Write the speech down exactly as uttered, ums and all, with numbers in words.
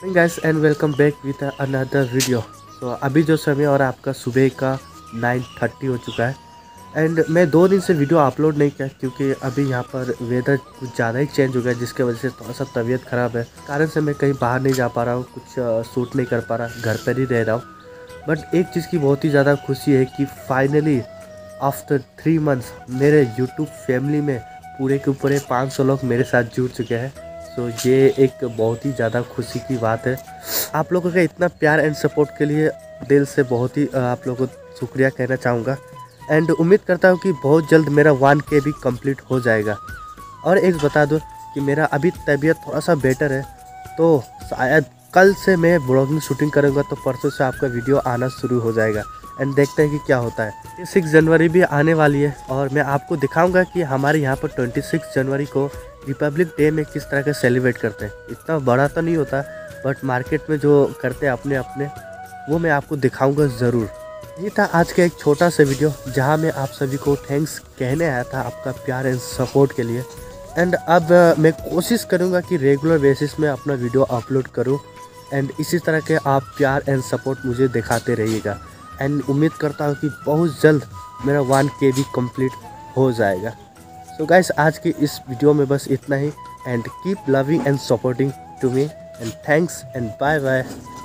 Hey guys and welcome back with another video। so, अभी जो समय और आपका सुबह का नाइन थर्टी हो चुका है एंड मैं दो दिन से वीडियो अपलोड नहीं किया क्योंकि अभी यहाँ पर वेदर कुछ ज़्यादा ही चेंज हो गया जिसके वजह से थोड़ा सा तबीयत ख़राब है, कारण से मैं कहीं बाहर नहीं जा पा रहा हूँ, कुछ शूट नहीं कर पा रहा, घर पर ही रह रहा हूँ। बट एक चीज़ की बहुत ही ज़्यादा खुशी है कि फाइनली आफ्टर थ्री मंथ्स मेरे यूट्यूब फैमिली में पूरे के पूरे पाँच सौ लोग मेरे साथ जुड़ चुके हैं। तो so, ये एक बहुत ही ज़्यादा खुशी की बात है। आप लोगों का इतना प्यार एंड सपोर्ट के लिए दिल से बहुत ही आप लोगों को शुक्रिया कहना चाहूँगा एंड उम्मीद करता हूँ कि बहुत जल्द मेरा वन के भी कंप्लीट हो जाएगा। और एक बता दो कि मेरा अभी तबीयत थोड़ा सा बेटर है तो शायद कल से मैं ब्लॉगिंग शूटिंग करूँगा तो परसों से आपका वीडियो आना शुरू हो जाएगा एंड देखते हैं कि क्या होता है। सिक्स जनवरी भी आने वाली है और मैं आपको दिखाऊंगा कि हमारे यहाँ पर ट्वेंटी सिक्स जनवरी को रिपब्लिक डे में किस तरह का सेलिब्रेट करते हैं। इतना बड़ा तो नहीं होता बट मार्केट में जो करते हैं अपने अपने वो मैं आपको दिखाऊँगा ज़रूर। ये था आज का एक छोटा सा वीडियो जहाँ मैं आप सभी को थैंक्स कहने आया था आपका प्यार एंड सपोर्ट के लिए। एंड अब मैं कोशिश करूँगा कि रेगुलर बेसिस में अपना वीडियो अपलोड करूँ एंड इसी तरह के आप प्यार एंड सपोर्ट मुझे दिखाते रहिएगा एंड उम्मीद करता हूँ कि बहुत जल्द मेरा वन के भी कम्प्लीट हो जाएगा। सो so गाइस आज की इस वीडियो में बस इतना ही and keep loving and supporting to me and thanks and bye bye.